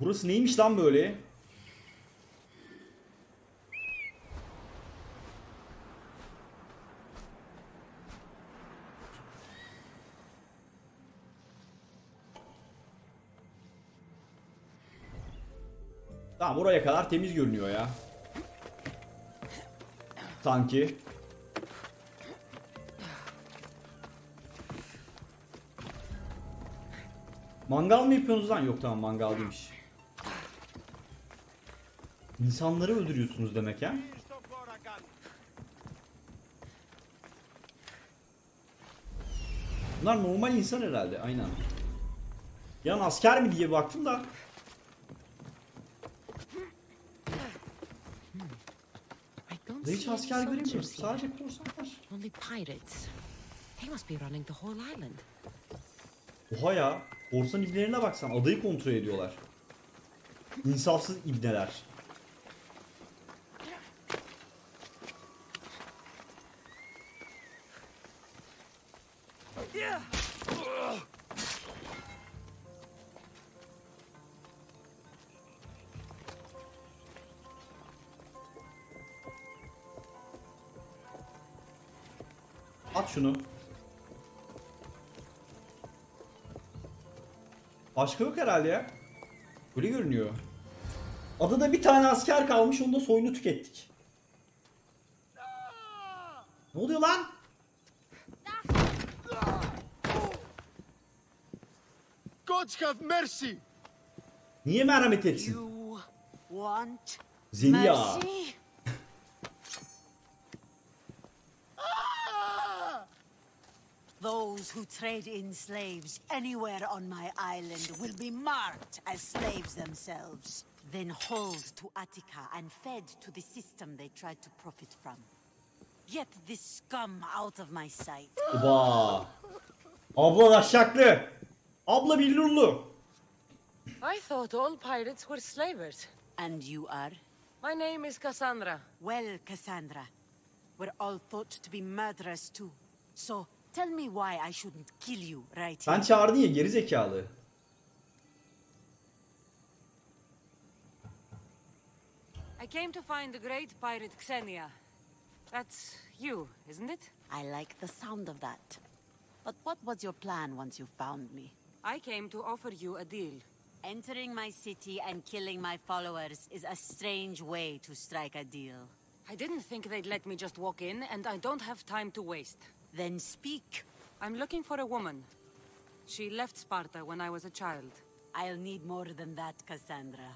Burası neymiş lan böyle? Tamam, oraya kadar temiz görünüyor ya. Sanki. Mangal mı yapıyorsunuz lan? Yok tamam, mangal değilmiş. İnsanları öldürüyorsunuz demek ya. Bunlar normal insan herhalde, aynen. Yan asker mi diye baktım da. Da hiç asker göremiyorum. Sadece korsanlar. Oha ya. Korsan ibnelerine baksan, adayı kontrol ediyorlar. İnsafsız ibneler. At şunu. Başka yok herhalde ya. Böyle görünüyor. Adada bir tane asker kalmış, onu da soyunu tükettik. Ne oluyor lan? God have mercy. Niye merhamet etsin? Xenia. Those who trade in slaves anywhere on my island will be marked as slaves themselves, then hauled to Attica and fed to the system they tried to profit from. Get this scum out of my sight. Wow. Abla daşaklı. Abla billurlu. I thought all pirates were slavers. And you are? My name is Cassandra. Well, Cassandra, we're all thought to be murderers too. So tell me why I shouldn't kill you right here. Sen çağırdın ya geri zekalı. I came to find the great pirate Xenia. That's you, isn't it? I like the sound of that. But what was your plan once you found me? I came to offer you a deal. Entering my city and killing my followers is a strange way to strike a deal. I didn't think they'd let me just walk in, and I don't have time to waste. Then speak. I'm looking for a woman. She left Sparta when I was a child. I'll need more than that, Cassandra.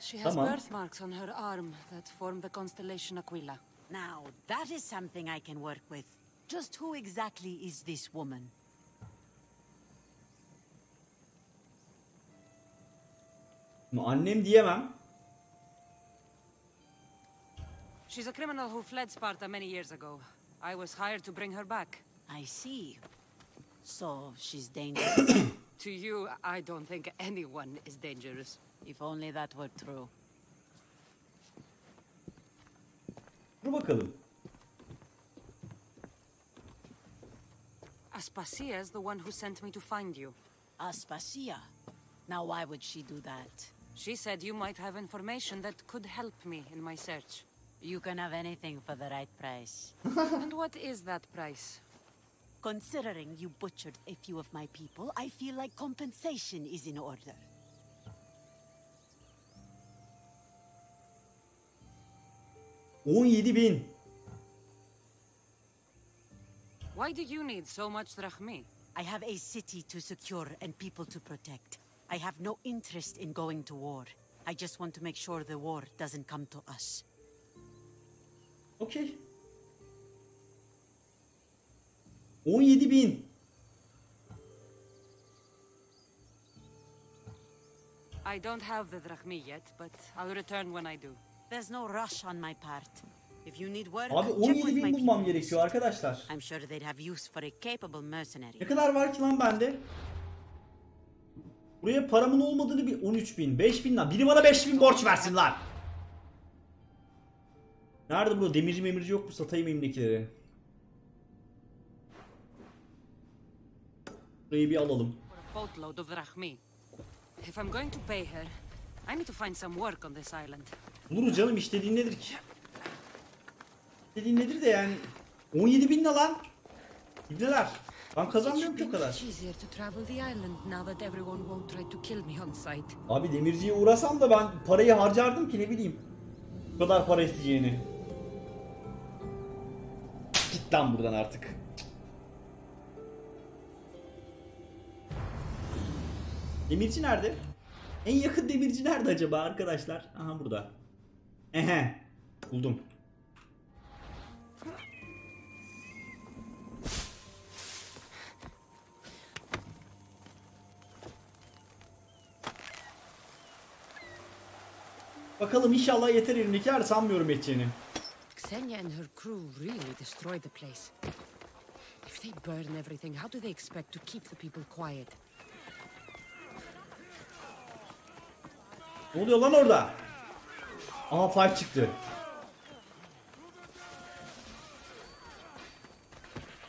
She has birthmarks on her arm that form the constellation Aquila. Now, that is something I can work with. Just who exactly is this woman? Annem diyemem. She's a criminal who fled Sparta many years ago. I was hired to bring her back. I see. So she's dangerous. To you, I don't think anyone is dangerous. If only that were true. Dur bakalım. Aspasia is the one who sent me to find you. Aspasia? Now why would she do that? She said you might have information that could help me in my search. You can have anything for the right price. And what is that price? Considering you butchered a few of my people, I feel like compensation is in order. on yedi bin. Why do you need so much drachmi? I have a city to secure and people to protect. I have no interest in going to war. I just want to make sure the war doesn't come to us. Okay. on yedi bin. I don't have the drachmi yet, but I'll return when I do. There's no rush on my part. If you need work, abi on yedi bin bulmam gerekiyor arkadaşlar. I'm sure they'd have use for a capable mercenary. Ne kadar var ki lan bende? Buraya paramın olmadığını bir on üç bin, beş bin lan. Biri bana beş bin borç versin lan. Nerede bu demirci memirci yok mu? Satayım elimdekileri. Burayı bir alalım. Boatload of drachmi. If I'm going to pay her, I need to find some work on this island. Bulur canım, istediğin nedir ki? İstediğin nedir de yani on yedi bin ne lan? İbneler. Ben kazanmıyorum ki o kadar. Abi demirciye uğrasam da ben parayı harcardım ki ne bileyim. Bu kadar para isteyeceğini. Git lan buradan artık. Demirci nerede? En yakın demirci nerede acaba arkadaşlar? Aha burada. Ehe. Buldum. Bakalım inşallah yeter elimdeki, her sanmıyorum edeceğini. Xenia and her crew really destroyed the place. If they burn everything, how do they expect to keep the people quiet? Ne oluyor lan orada? Aha fight çıktı.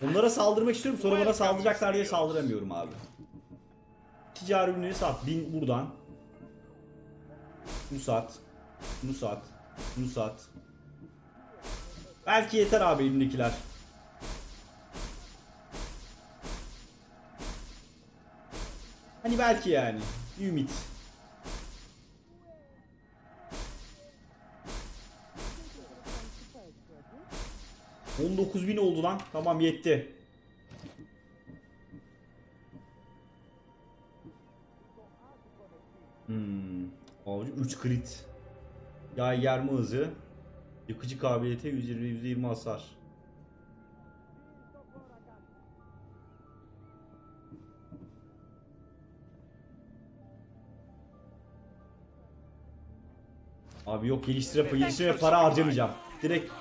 Onlara saldırmak istiyorum, sonra bana saldıracaklar diye saldıramıyorum abi. Ticari ürünleri sat, bin buradan. Bunu sat, bunu sat, bunu sat. Belki yeter abi elimdekiler. Hani belki yani, ümit. on dokuz bin oldu lan. Tamam yetti. Hmm. Abi üç crit. Yay yerme hızı. Yıkıcı kabiliyeti yüzde yirmi hasar. Abi yok, geliştire, geliştire para harcamayacağım. Direkt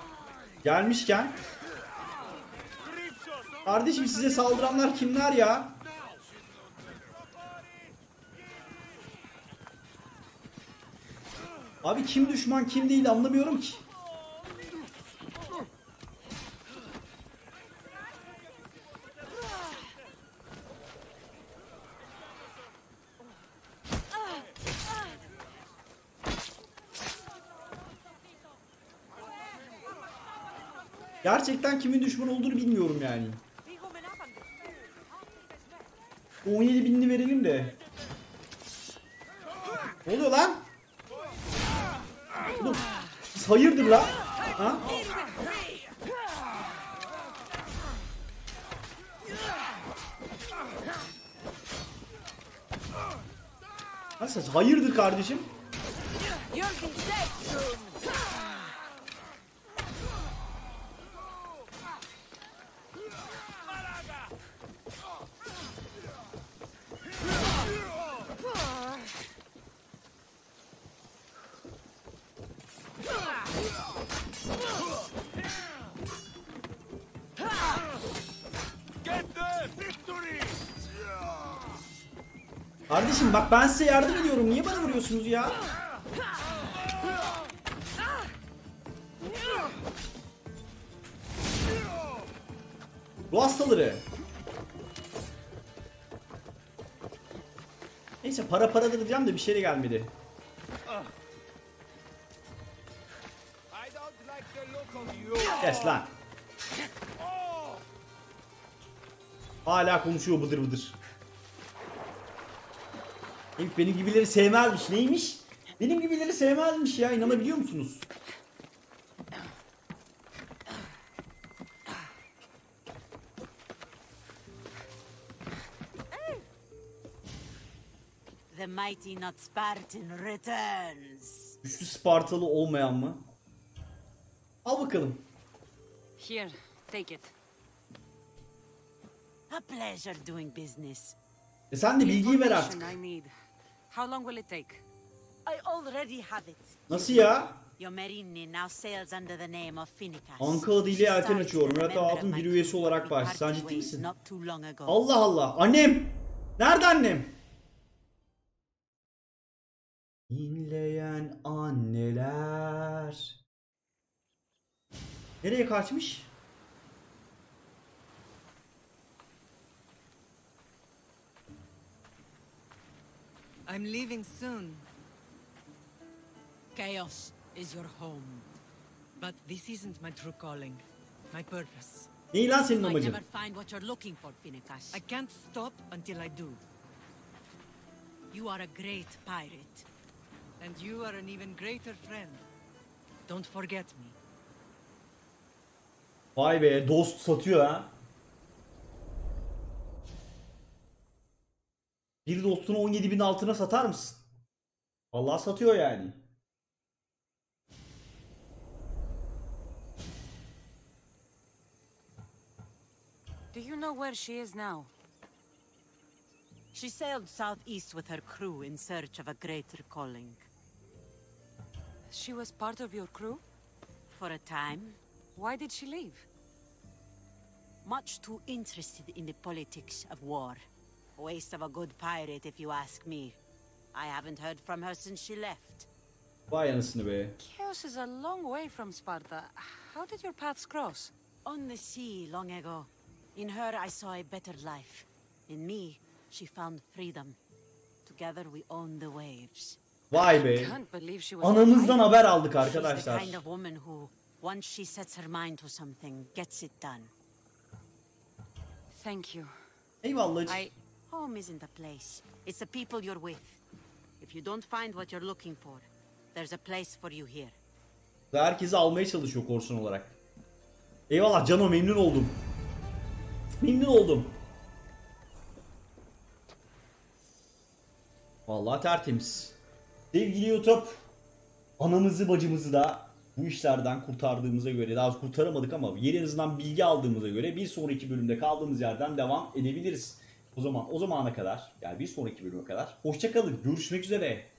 gelmişken kardeşim, size saldıranlar kimler ya? Abi kim düşman kim değil anlamıyorum ki. Gerçekten kimin düşman olduğunu bilmiyorum yani. on yedi binini verelim de. Ne oluyor lan? Oğlum, siz hayırdır lan? Ha? Ha siz hayırdır kardeşim? Kardeşim bak ben size yardım ediyorum. Niye bana vuruyorsunuz ya? Bu hastaları. Neyse para paradır diyeceğim de bir şey de gelmedi. Kes lan. Hala konuşuyor bıdır bıdır. Benim gibileri sevmezmiş. Neymiş? Benim gibileri sevmezmiş ya. İnanabiliyor musunuz? The mighty not Spartan returns. Güçlü Spartalı olmayan mı? Al bakalım. Here, take it. A pleasure doing business. E sen de bilgiyi ver artık. How long will it take? I already have it. Nasıl ya? Yomerini now sails under the name of Phoenicias. Ankara'da ile erken açıyorum. Murat Ağa'nın bir üyesi olarak var. Sen ciddi misin? Allah Allah. Annem. Nerede annem? İnleyen anneler. Nereye kaçmış? I'm leaving soon. Chaos is your home. But this isn't my true calling. My purpose. I never find what you're looking for, Phoenicias. I can't stop until I do. You are a great pirate. And you are an even greater friend. Don't forget me. Vay be, dost satıyor ha. Bir dostunu on yedi bin altına satar mısın? Vallahi satıyor yani. Do you know where she is now? She sailed southeast with her crew in search of a greater calling. She was part of your crew? For a time. Why did she leave? Much too interested in the politics of war. Waste of a good pirate if you ask me. I haven't heard from her since she left. Vay anasını be. Chaos is a long way from Sparta. How did your paths cross? On the sea long ago. In her I saw a better life. In me, she found freedom. Together we own the waves. Vay be. Anamızdan haber aldık arkadaşlar. She's the kind of woman who, once she sets her mind to something, gets it done. Thank you. Eyvallah. I... Home isn't a place. It's the people you're with. If you don't find what you're looking for, there's a place for you here. Herkesi almaya çalışıyor korsan olarak. Eyvallah Cano, memnun oldum. Memnun oldum. Vallahi tertemiz. Sevgili YouTube, anamızı bacımızı da bu işlerden kurtardığımıza göre, daha kurtaramadık ama yerinizden bilgi aldığımıza göre bir sonraki bölümde kaldığımız yerden devam edebiliriz. O zaman o zamana kadar, yani bir sonraki bölüme kadar hoşça kalın. Görüşmek üzere.